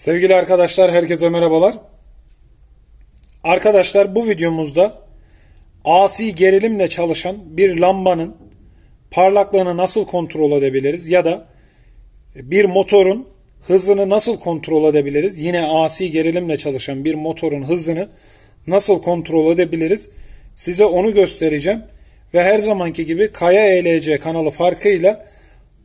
Sevgili arkadaşlar, herkese merhabalar. Arkadaşlar, bu videomuzda AC gerilimle çalışan bir lambanın parlaklığını nasıl kontrol edebiliriz ya da bir motorun hızını nasıl kontrol edebiliriz? Yine AC gerilimle çalışan bir motorun hızını nasıl kontrol edebiliriz? Size onu göstereceğim ve her zamanki gibi Kayaelc kanalı farkıyla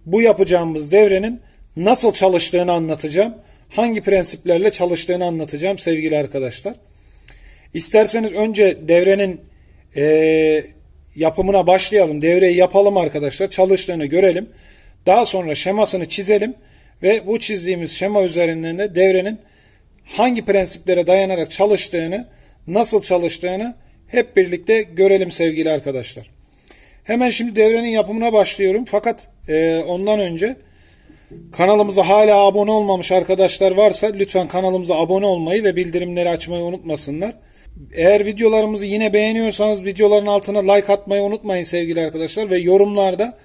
bu yapacağımız devrenin nasıl çalıştığını anlatacağım. Hangi prensiplerle çalıştığını anlatacağım sevgili arkadaşlar. İsterseniz önce devrenin yapımına başlayalım. Devreyi yapalım arkadaşlar. Çalıştığını görelim. Daha sonra şemasını çizelim. Ve bu çizdiğimiz şema üzerinden de devrenin hangi prensiplere dayanarak çalıştığını, nasıl çalıştığını hep birlikte görelim sevgili arkadaşlar. Hemen şimdi devrenin yapımına başlıyorum. Fakat ondan önce kanalımıza hala abone olmamış arkadaşlar varsa lütfen kanalımıza abone olmayı ve bildirimleri açmayı unutmasınlar. Eğer videolarımızı yine beğeniyorsanız videoların altına like atmayı unutmayın sevgili arkadaşlar ve yorumlarda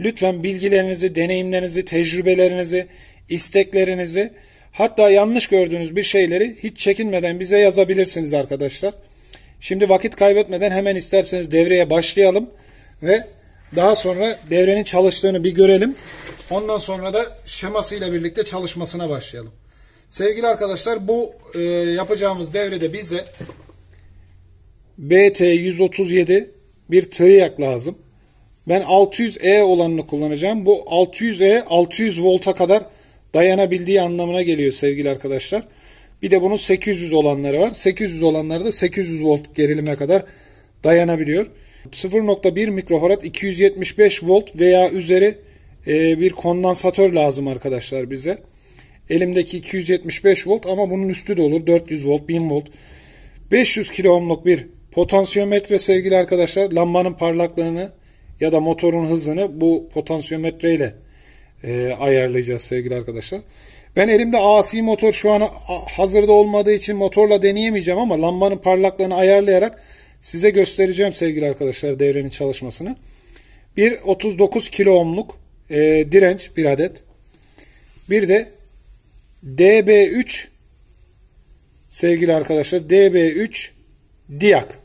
lütfen bilgilerinizi, deneyimlerinizi, tecrübelerinizi, isteklerinizi, hatta yanlış gördüğünüz bir şeyleri hiç çekinmeden bize yazabilirsiniz arkadaşlar. Şimdi vakit kaybetmeden hemen isterseniz devreye başlayalım ve daha sonra devrenin çalıştığını bir görelim. Ondan sonra da şemasıyla birlikte çalışmasına başlayalım. Sevgili arkadaşlar, bu yapacağımız devrede bize BT137 bir triyak lazım. Ben 600E olanını kullanacağım. Bu 600E 600 volta kadar dayanabildiği anlamına geliyor sevgili arkadaşlar. Bir de bunun 800 olanları var. 800 olanları da 800 volt gerilime kadar dayanabiliyor. 0.1 mikrofarad 275 volt veya üzeri bir kondansatör lazım arkadaşlar bize. Elimdeki 275 volt ama bunun üstü de olur. 400 volt, 1000 volt. 500 kilo ohmluk bir potansiyometre sevgili arkadaşlar. Lambanın parlaklığını ya da motorun hızını bu potansiyometreyle ayarlayacağız sevgili arkadaşlar. Ben elimde AC motor şu an hazırda olmadığı için motorla deneyemeyeceğim ama lambanın parlaklığını ayarlayarak size göstereceğim sevgili arkadaşlar devrenin çalışmasını. Bir 39 kilo ohmluk direnç bir adet. Bir de DB3 sevgili arkadaşlar, DB3 diyak.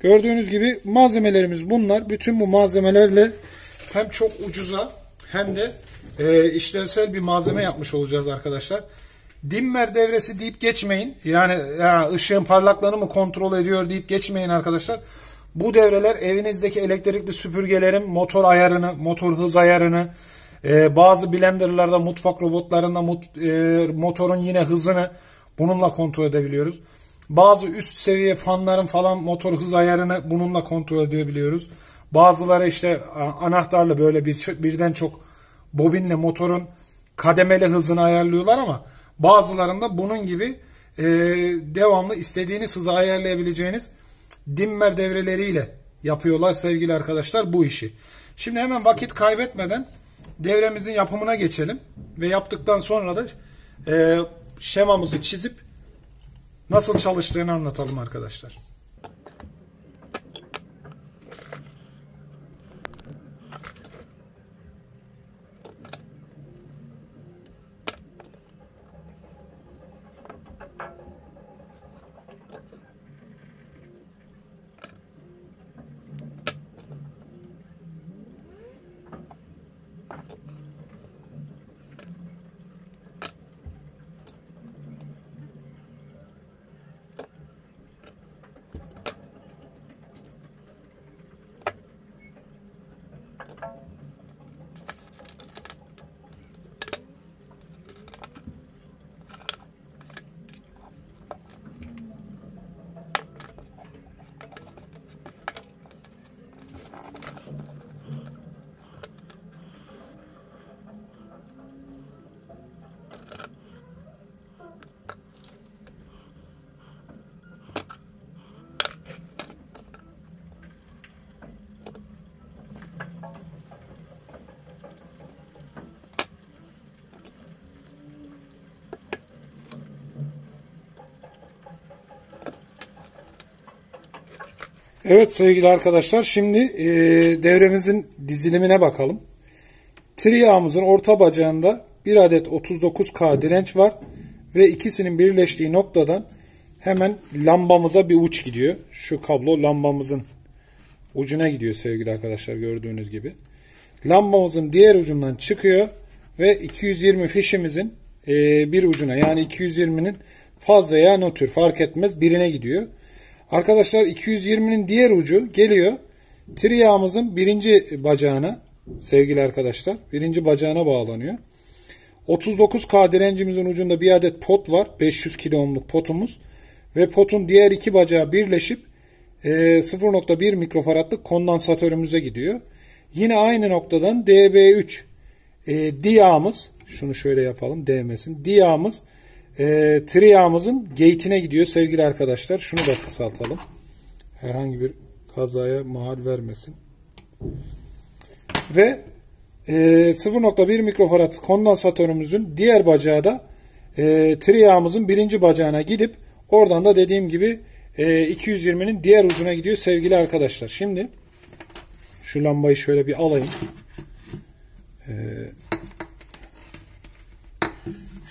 Gördüğünüz gibi malzemelerimiz bunlar. Bütün bu malzemelerle hem çok ucuza hem de işlevsel bir malzeme yapmış olacağız arkadaşlar. Dimmer devresi deyip geçmeyin. Yani ya ışığın parlaklığını mı kontrol ediyor deyip geçmeyin arkadaşlar. Bu devreler evinizdeki elektrikli süpürgelerin motor ayarını, motor hız ayarını, bazı blenderlarda, mutfak robotlarında motorun yine hızını bununla kontrol edebiliyoruz. Bazı üst seviye fanların falan motor hız ayarını bununla kontrol edebiliyoruz. Bazıları işte anahtarla böyle birden çok bobinle motorun kademeli hızını ayarlıyorlar ama bazılarında bunun gibi devamlı istediğiniz hızı ayarlayabileceğiniz dimmer devreleriyle yapıyorlar sevgili arkadaşlar bu işi. Şimdi hemen vakit kaybetmeden devremizin yapımına geçelim ve yaptıktan sonra da şemamızı çizip nasıl çalıştığını anlatalım arkadaşlar. Evet sevgili arkadaşlar, şimdi devremizin dizilimine bakalım. Triyağımızın orta bacağında bir adet 39K direnç var ve ikisinin birleştiği noktadan hemen lambamıza bir uç gidiyor. Şu kablo lambamızın ucuna gidiyor sevgili arkadaşlar, gördüğünüz gibi. Lambamızın diğer ucundan çıkıyor ve 220 fişimizin bir ucuna, yani 220'nin faz veya nötr fark etmez birine gidiyor. Arkadaşlar 220'nin diğer ucu geliyor triyağımızın birinci bacağına sevgili arkadaşlar. Birinci bacağına bağlanıyor. 39K direncimizin ucunda bir adet pot var. 500 kilo ohmluk potumuz. Ve potun diğer iki bacağı birleşip 0.1 mikrofaradlık kondansatörümüze gidiyor. Yine aynı noktadan DB3 diyağımız, şunu şöyle yapalım değmesin. Diyağımız triyağımızın gate'ine gidiyor sevgili arkadaşlar. Şunu da kısaltalım. Herhangi bir kazaya mahal vermesin. Ve 0.1 mikrofarad kondansatörümüzün diğer bacağı da triyağımızın birinci bacağına gidip oradan da dediğim gibi 220'nin diğer ucuna gidiyor sevgili arkadaşlar. Şimdi şu lambayı şöyle bir alayım.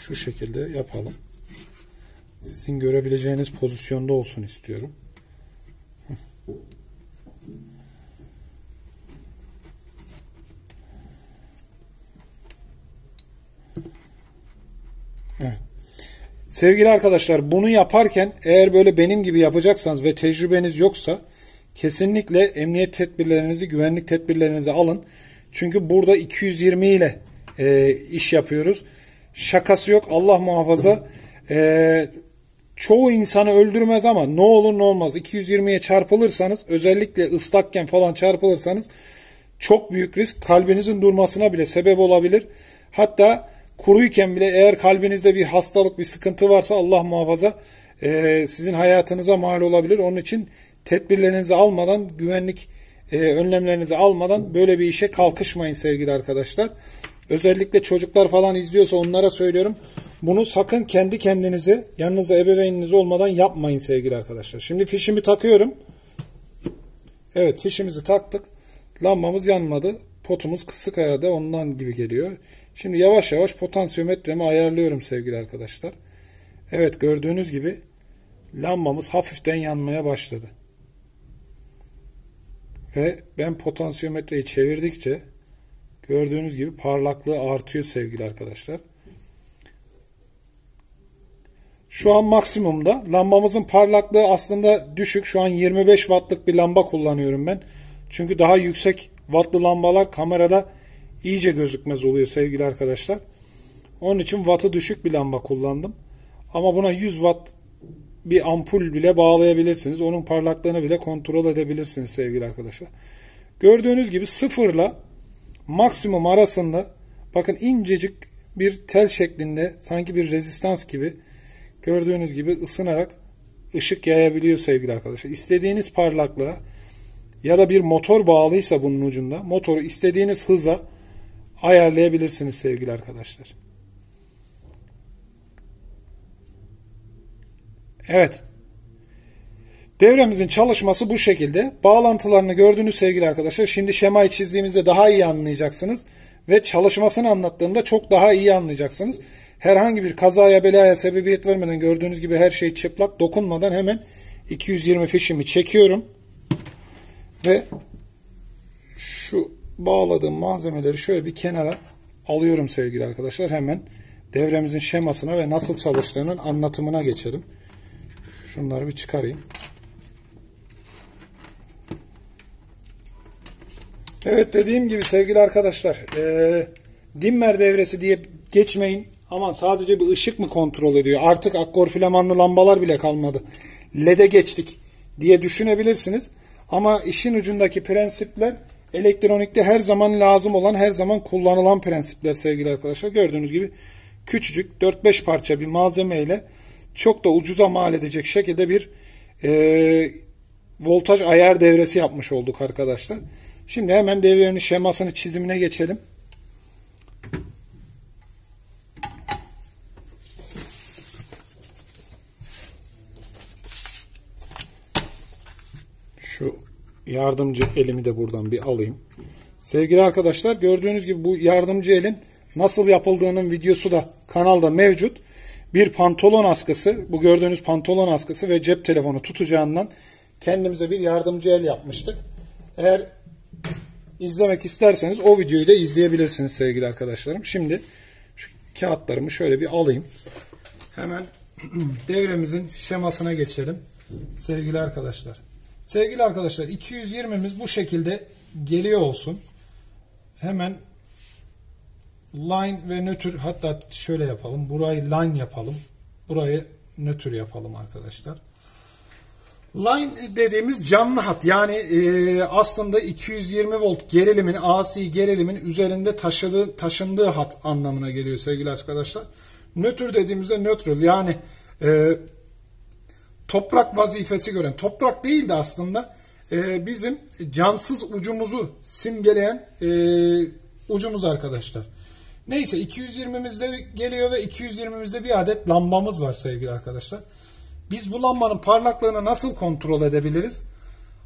Şu şekilde yapalım. Sizin görebileceğiniz pozisyonda olsun istiyorum. Evet. Sevgili arkadaşlar, bunu yaparken eğer böyle benim gibi yapacaksanız ve tecrübeniz yoksa kesinlikle emniyet tedbirlerinizi, güvenlik tedbirlerinizi alın. Çünkü burada 220 ile iş yapıyoruz. Şakası yok, Allah muhafaza. Çoğu insanı öldürmez ama ne olur ne olmaz 220'ye çarpılırsanız, özellikle ıslakken falan çarpılırsanız çok büyük risk, kalbinizin durmasına bile sebep olabilir. Hatta kuruyken bile eğer kalbinizde bir hastalık, bir sıkıntı varsa Allah muhafaza sizin hayatınıza mal olabilir. Onun için tedbirlerinizi almadan, güvenlik önlemlerinizi almadan böyle bir işe kalkışmayın sevgili arkadaşlar. Özellikle çocuklar falan izliyorsa onlara söylüyorum. Bunu sakın kendi kendinize, yanınızda ebeveyniniz olmadan yapmayın sevgili arkadaşlar. Şimdi fişimi takıyorum. Evet, fişimizi taktık. Lambamız yanmadı. Potumuz kısık arada, ondan gibi geliyor. Şimdi yavaş yavaş potansiyometremi ayarlıyorum sevgili arkadaşlar. Evet, gördüğünüz gibi lambamız hafiften yanmaya başladı. Ve ben potansiyometreyi çevirdikçe gördüğünüz gibi parlaklığı artıyor sevgili arkadaşlar. Şu an maksimumda. Lambamızın parlaklığı aslında düşük. Şu an 25 wattlık bir lamba kullanıyorum ben. Çünkü daha yüksek wattlı lambalar kamerada iyice gözükmez oluyor sevgili arkadaşlar. Onun için wattı düşük bir lamba kullandım. Ama buna 100 watt bir ampul bile bağlayabilirsiniz. Onun parlaklığını bile kontrol edebilirsiniz sevgili arkadaşlar. Gördüğünüz gibi sıfırla maksimum arasında bakın incecik bir tel şeklinde, sanki bir rezistans gibi, gördüğünüz gibi ısınarak ışık yayabiliyor sevgili arkadaşlar. İstediğiniz parlaklığa ya da bir motor bağlıysa bunun ucunda, motoru istediğiniz hıza ayarlayabilirsiniz sevgili arkadaşlar. Evet. Devremizin çalışması bu şekilde. Bağlantılarını gördünüz sevgili arkadaşlar. Şimdi şemayı çizdiğimizde daha iyi anlayacaksınız. Ve çalışmasını anlattığımda çok daha iyi anlayacaksınız. Herhangi bir kazaya belaya sebebiyet vermeden, gördüğünüz gibi her şey çıplak, dokunmadan hemen 220 fişimi çekiyorum. Ve şu bağladığım malzemeleri şöyle bir kenara alıyorum sevgili arkadaşlar. Hemen devremizin şemasına ve nasıl çalıştığının anlatımına geçelim. Şunları bir çıkarayım. Evet, dediğim gibi sevgili arkadaşlar, dimmer devresi diye geçmeyin. Aman sadece bir ışık mı kontrol ediyor? Artık akkor filamanlı lambalar bile kalmadı, LED'e geçtik diye düşünebilirsiniz. Ama işin ucundaki prensipler elektronikte her zaman lazım olan, her zaman kullanılan prensipler sevgili arkadaşlar. Gördüğünüz gibi küçücük 4-5 parça bir malzeme ile çok da ucuza mal edecek şekilde bir voltaj ayar devresi yapmış olduk arkadaşlar. Şimdi hemen devrenin şemasını, çizimine geçelim. Şu yardımcı elimi de buradan bir alayım. Sevgili arkadaşlar, gördüğünüz gibi bu yardımcı elin nasıl yapıldığının videosu da kanalda mevcut. Bir pantolon askısı, bu gördüğünüz pantolon askısı ve cep telefonu tutacağından kendimize bir yardımcı el yapmıştık. Eğer izlemek isterseniz o videoyu da izleyebilirsiniz sevgili arkadaşlarım. Şimdi şu kağıtlarımı şöyle bir alayım. Hemen devremizin şemasına geçelim sevgili arkadaşlar. Sevgili arkadaşlar, 220'miz bu şekilde geliyor olsun. Hemen line ve nötr, hatta şöyle yapalım. Burayı line yapalım. Burayı nötr yapalım arkadaşlar. Line dediğimiz canlı hat, yani aslında 220 volt gerilimin, AC gerilimin üzerinde taşındığı hat anlamına geliyor sevgili arkadaşlar. Nötr dediğimizde nötr, yani toprak vazifesi gören, toprak değil de aslında bizim cansız ucumuzu simgeleyen ucumuz arkadaşlar. Neyse, 220'mizde geliyor ve 220'mizde bir adet lambamız var sevgili arkadaşlar. Biz bu lambanın parlaklığını nasıl kontrol edebiliriz?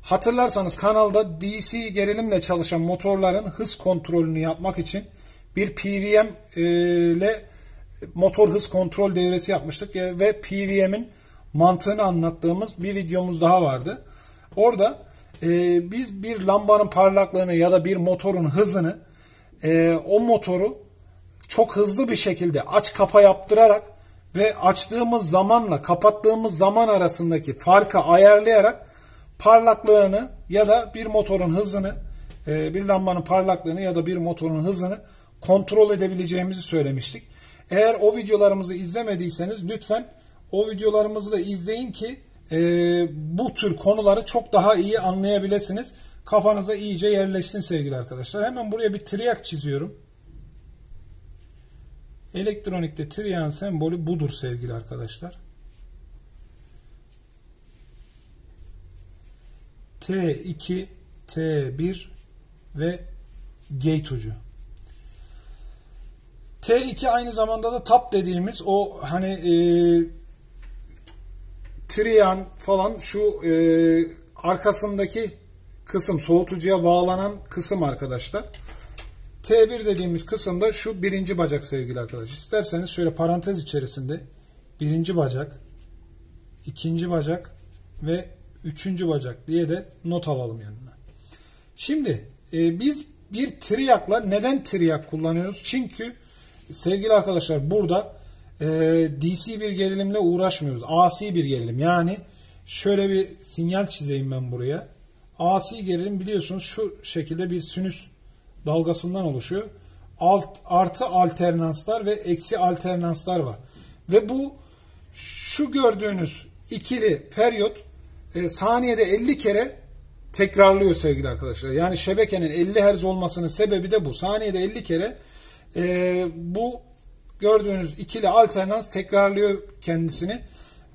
Hatırlarsanız kanalda DC gerilimle çalışan motorların hız kontrolünü yapmak için bir PWM ile motor hız kontrol devresi yapmıştık ve PWM'in mantığını anlattığımız bir videomuz daha vardı. Orada biz bir lambanın parlaklığını ya da bir motorun hızını, o motoru çok hızlı bir şekilde aç kapa yaptırarak ve açtığımız zamanla kapattığımız zaman arasındaki farkı ayarlayarak parlaklığını ya da bir motorun hızını, bir lambanın parlaklığını ya da bir motorun hızını kontrol edebileceğimizi söylemiştik. Eğer o videolarımızı izlemediyseniz lütfen o videolarımızı da izleyin ki bu tür konuları çok daha iyi anlayabilirsiniz. Kafanıza iyice yerleşsin sevgili arkadaşlar. Hemen buraya bir triyak çiziyorum. Elektronikte triyağın sembolü budur sevgili arkadaşlar. T2, T1 ve gate ucu. T2 aynı zamanda da tap dediğimiz o hani triyağın falan şu arkasındaki kısım, soğutucuya bağlanan kısım arkadaşlar. T1 dediğimiz kısımda şu birinci bacak sevgili arkadaşlar. İsterseniz şöyle parantez içerisinde birinci bacak, ikinci bacak ve üçüncü bacak diye de not alalım yanına. Şimdi biz bir triyakla neden triyak kullanıyoruz? Çünkü sevgili arkadaşlar burada DC bir gerilimle uğraşmıyoruz. AC bir gerilim, yani şöyle bir sinyal çizeyim ben buraya. AC gerilim biliyorsunuz şu şekilde bir sinüs dalgasından oluşuyor. Artı alternanslar ve eksi alternanslar var. Ve bu şu gördüğünüz ikili periyot saniyede 50 kere tekrarlıyor sevgili arkadaşlar. Yani şebekenin 50 Hz olmasının sebebi de bu. Saniyede 50 kere bu gördüğünüz ikili alternans tekrarlıyor kendisini.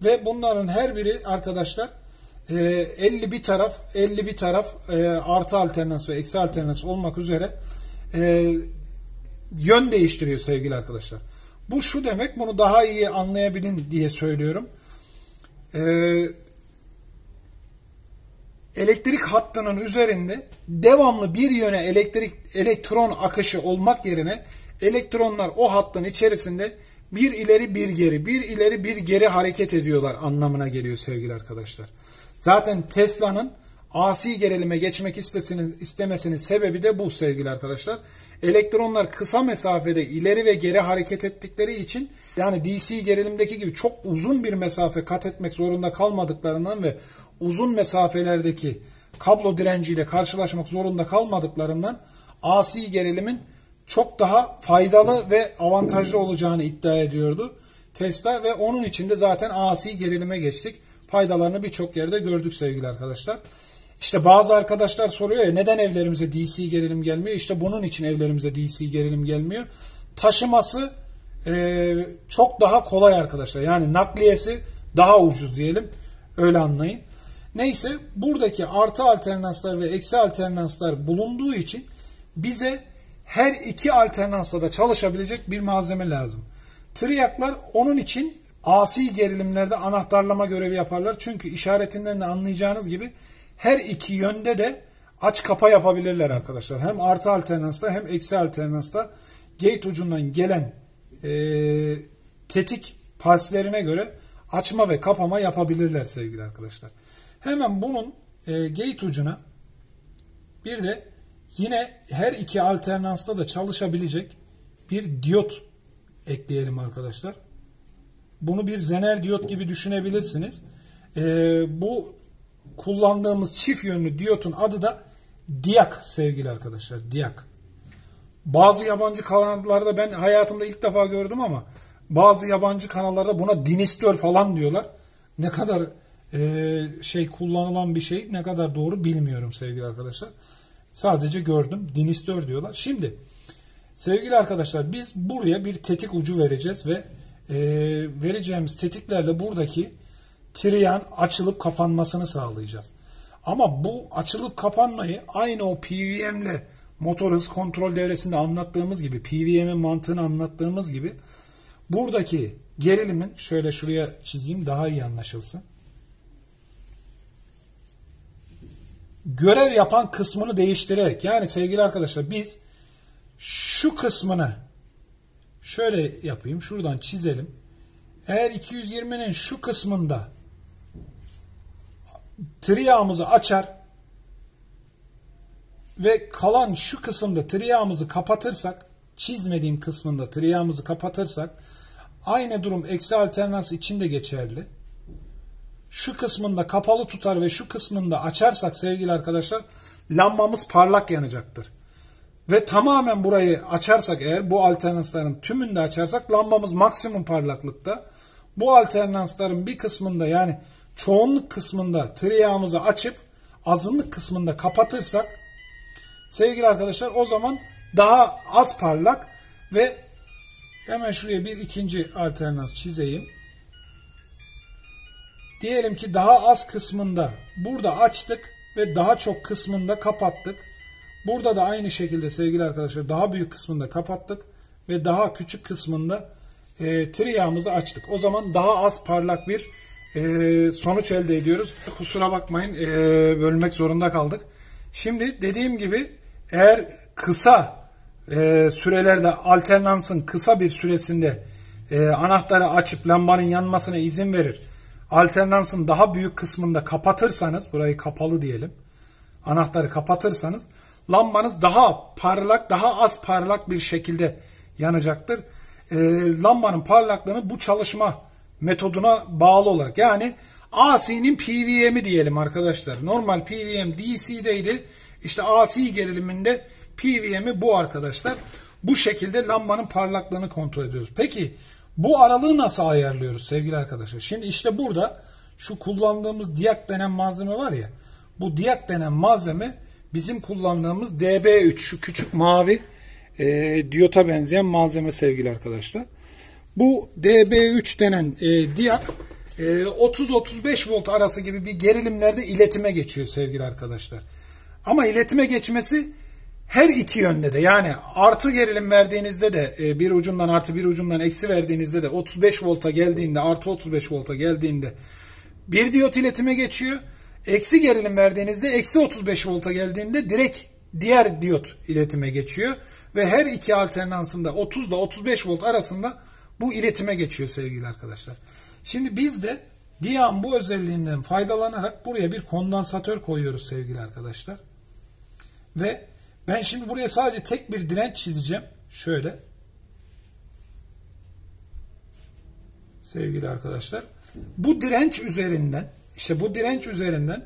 Ve bunların her biri arkadaşlar 50 bir taraf, 50 bir taraf artı alternans ve eksi alternans olmak üzere yön değiştiriyor sevgili arkadaşlar. Bu şu demek, bunu daha iyi anlayabilin diye söylüyorum. Elektrik hattının üzerinde devamlı bir yöne elektron akışı olmak yerine elektronlar o hattın içerisinde bir ileri bir geri, bir ileri bir geri hareket ediyorlar anlamına geliyor sevgili arkadaşlar. Zaten Tesla'nın AC gerilime geçmek istemesinin sebebi de bu sevgili arkadaşlar. Elektronlar kısa mesafede ileri ve geri hareket ettikleri için, yani DC gerilimdeki gibi çok uzun bir mesafe kat etmek zorunda kalmadıklarından ve uzun mesafelerdeki kablo direnciyle karşılaşmak zorunda kalmadıklarından AC gerilimin çok daha faydalı ve avantajlı olacağını iddia ediyordu Tesla ve onun için de zaten AC gerilime geçtik. Faydalarını birçok yerde gördük sevgili arkadaşlar. İşte bazı arkadaşlar soruyor ya, neden evlerimize DC gerilim gelmiyor? İşte bunun için evlerimize DC gerilim gelmiyor. Taşıması çok daha kolay arkadaşlar. Yani nakliyesi daha ucuz diyelim. Öyle anlayın. Neyse, buradaki artı alternanslar ve eksi alternanslar bulunduğu için bize her iki alternansta da çalışabilecek bir malzeme lazım. Triyaklar onun için AC gerilimlerde anahtarlama görevi yaparlar. Çünkü işaretinden de anlayacağınız gibi her iki yönde de aç kapa yapabilirler arkadaşlar. Hem artı alternansta hem eksi alternansta gate ucundan gelen tetik paslerine göre açma ve kapama yapabilirler sevgili arkadaşlar. Hemen bunun gate ucuna bir de yine her iki alternansta da çalışabilecek bir diyot ekleyelim arkadaşlar. Bunu bir zener diyot gibi düşünebilirsiniz. Bu kullandığımız çift yönlü diyotun adı da diyak sevgili arkadaşlar. Diyak. Bazı yabancı kanallarda ben hayatımda ilk defa gördüm ama bazı yabancı kanallarda buna dinistör falan diyorlar. Ne kadar kullanılan bir şey, ne kadar doğru bilmiyorum sevgili arkadaşlar. Sadece gördüm. Dinistör diyorlar. Şimdi sevgili arkadaşlar biz buraya bir tetik ucu vereceğiz ve vereceğimiz tetiklerle buradaki triyan açılıp kapanmasını sağlayacağız. Ama bu açılıp kapanmayı aynı o PWM ile motor hız kontrol devresinde anlattığımız gibi, PWM'in mantığını anlattığımız gibi buradaki gerilimin, şöyle şuraya çizeyim daha iyi anlaşılsın, görev yapan kısmını değiştirerek, yani sevgili arkadaşlar biz şu kısmını şöyle yapayım, şuradan çizelim. Eğer 220'nin şu kısmında triyağımızı açar ve kalan şu kısımda triyağımızı kapatırsak, çizmediğim kısmında triyağımızı kapatırsak, aynı durum eksi alternans için de geçerli. Şu kısmında kapalı tutar ve şu kısmında açarsak sevgili arkadaşlar lambamız parlak yanacaktır. Ve tamamen burayı açarsak, eğer bu alternansların tümünü de açarsak lambamız maksimum parlaklıkta. Bu alternansların bir kısmında, yani çoğunluk kısmında triyağımızı açıp azınlık kısmında kapatırsak sevgili arkadaşlar o zaman daha az parlak. Ve hemen şuraya bir ikinci alternans çizeyim. Diyelim ki daha az kısmında burada açtık ve daha çok kısmında kapattık. Burada da aynı şekilde sevgili arkadaşlar daha büyük kısmında kapattık ve daha küçük kısmında triyağımızı açtık. O zaman daha az parlak bir sonuç elde ediyoruz. Kusura bakmayın, bölmek zorunda kaldık. Şimdi dediğim gibi eğer kısa sürelerde, alternansın kısa bir süresinde anahtarı açıp lambanın yanmasına izin verir, alternansın daha büyük kısmında kapatırsanız, burayı kapalı diyelim, anahtarı kapatırsanız lambanız daha parlak, daha az parlak bir şekilde yanacaktır. Lambanın parlaklığını bu çalışma metoduna bağlı olarak, yani AC'nin PWM'i diyelim arkadaşlar. Normal PWM DC'deydi. İşte AC geriliminde PWM'i bu arkadaşlar. Bu şekilde lambanın parlaklığını kontrol ediyoruz. Peki bu aralığı nasıl ayarlıyoruz sevgili arkadaşlar? Şimdi işte burada şu kullandığımız diyak denen malzeme var ya. Bu diyak denen malzeme bizim kullandığımız DB3, şu küçük mavi diyota benzeyen malzeme sevgili arkadaşlar. Bu DB3 denen diyak 30-35 volt arası gibi bir gerilimlerde iletime geçiyor sevgili arkadaşlar. Ama iletime geçmesi her iki yönde de, yani artı gerilim verdiğinizde de bir ucundan artı bir ucundan eksi verdiğinizde de 35 volta geldiğinde, artı 35 volta geldiğinde bir diyot iletime geçiyor. Eksi gerilim verdiğinizde, eksi 35 volta geldiğinde direkt diğer diyot iletime geçiyor. Ve her iki alternansında 30 ile 35 volt arasında bu iletime geçiyor sevgili arkadaşlar. Şimdi biz de diyağın bu özelliğinden faydalanarak buraya bir kondansatör koyuyoruz sevgili arkadaşlar. Ve ben şimdi buraya sadece tek bir direnç çizeceğim. Şöyle. Sevgili arkadaşlar. Bu direnç üzerinden, İşte bu direnç üzerinden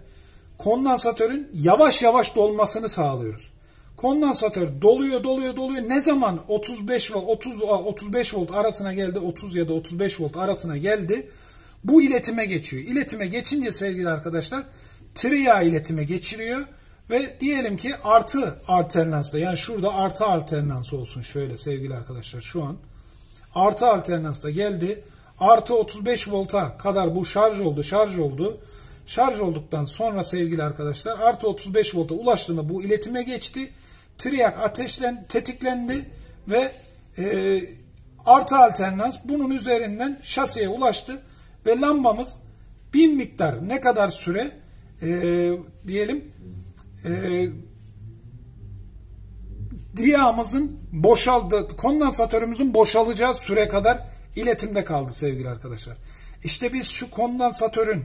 kondansatörün yavaş yavaş dolmasını sağlıyoruz. Kondansatör doluyor, doluyor, doluyor. Ne zaman 30 35 volt arasına geldi, 30 ya da 35 volt arasına geldi, bu iletime geçiyor. İletime geçince sevgili arkadaşlar triyağı iletime geçiriyor ve diyelim ki artı alternansta, yani şurada artı alternans olsun şöyle sevgili arkadaşlar şu an. Artı alternansta geldi. Artı 35 volta kadar bu şarj oldu, şarj oldu. Şarj olduktan sonra sevgili arkadaşlar artı 35 volta ulaştığında bu iletime geçti. Triyak ateşlendi, tetiklendi ve artı alternans bunun üzerinden şasiye ulaştı. Ve lambamız bir miktar, ne kadar süre diyelim Diyağımızın boşaldığı, kondansatörümüzün boşalacağı süre kadar iletimde kaldı sevgili arkadaşlar. İşte biz şu kondansatörün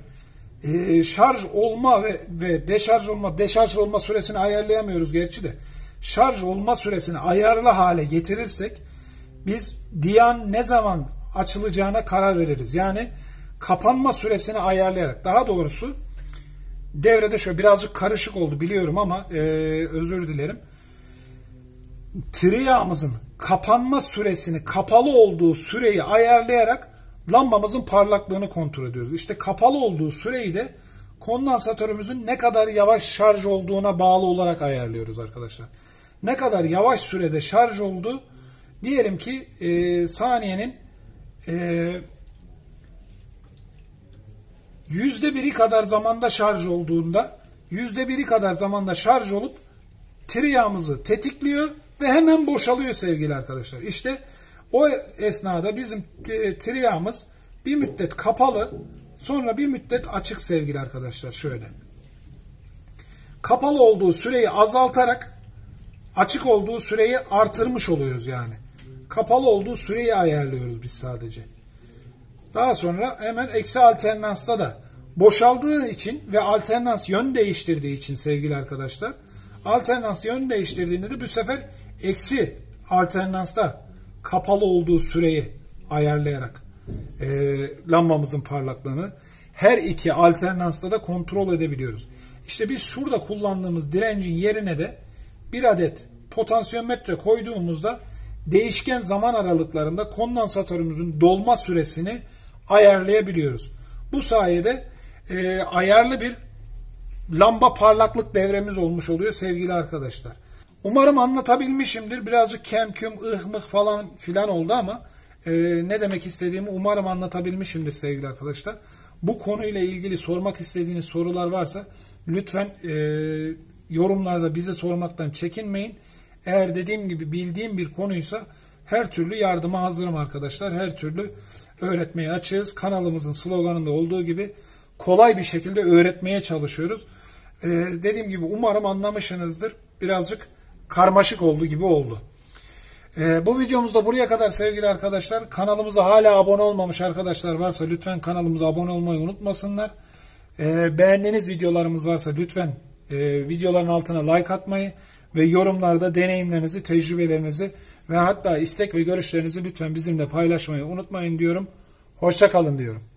şarj olma ve deşarj olma süresini ayarlayamıyoruz gerçi de. Şarj olma süresini ayarlı hale getirirsek biz diyağın ne zaman açılacağına karar veririz. Yani kapanma süresini ayarlayarak, daha doğrusu devrede şöyle birazcık karışık oldu biliyorum ama özür dilerim. Triyağımızın kapanma süresini, kapalı olduğu süreyi ayarlayarak lambamızın parlaklığını kontrol ediyoruz. İşte kapalı olduğu süreyi de kondansatörümüzün ne kadar yavaş şarj olduğuna bağlı olarak ayarlıyoruz arkadaşlar. Ne kadar yavaş sürede şarj oldu, diyelim ki saniyenin %1'i kadar zamanda şarj olduğunda, %1'i kadar zamanda şarj olup triyağımızı tetikliyor ve hemen boşalıyor sevgili arkadaşlar. İşte o esnada bizim triyağımız bir müddet kapalı, sonra bir müddet açık sevgili arkadaşlar. Şöyle kapalı olduğu süreyi azaltarak açık olduğu süreyi artırmış oluyoruz yani. Kapalı olduğu süreyi ayarlıyoruz biz sadece. Daha sonra hemen eksi alternansta da boşaldığı için ve alternans yön değiştirdiği için sevgili arkadaşlar, alternans yön değiştirdiğinde de bu sefer eksi alternansta kapalı olduğu süreyi ayarlayarak lambamızın parlaklığını her iki alternansta da kontrol edebiliyoruz. İşte biz şurada kullandığımız direncin yerine de bir adet potansiyometre koyduğumuzda değişken zaman aralıklarında kondansatörümüzün dolma süresini ayarlayabiliyoruz. Bu sayede ayarlı bir lamba parlaklık devremiz olmuş oluyor sevgili arkadaşlar. Umarım anlatabilmişimdir. Birazcık kem küm ıhmık falan filan oldu ama ne demek istediğimi umarım anlatabilmişimdir sevgili arkadaşlar. Bu konuyla ilgili sormak istediğiniz sorular varsa lütfen yorumlarda bize sormaktan çekinmeyin. Eğer dediğim gibi bildiğim bir konuysa her türlü yardıma hazırım arkadaşlar. Her türlü öğretmeye açığız. Kanalımızın sloganında olduğu gibi kolay bir şekilde öğretmeye çalışıyoruz. Dediğim gibi umarım anlamışsınızdır. Birazcık karmaşık oldu gibi oldu. Bu videomuz da buraya kadar sevgili arkadaşlar. Kanalımıza hala abone olmamış arkadaşlar varsa lütfen kanalımıza abone olmayı unutmasınlar. Beğendiğiniz videolarımız varsa lütfen videoların altına like atmayı ve yorumlarda deneyimlerinizi, tecrübelerinizi ve hatta istek ve görüşlerinizi lütfen bizimle paylaşmayı unutmayın diyorum. Hoşça kalın diyorum.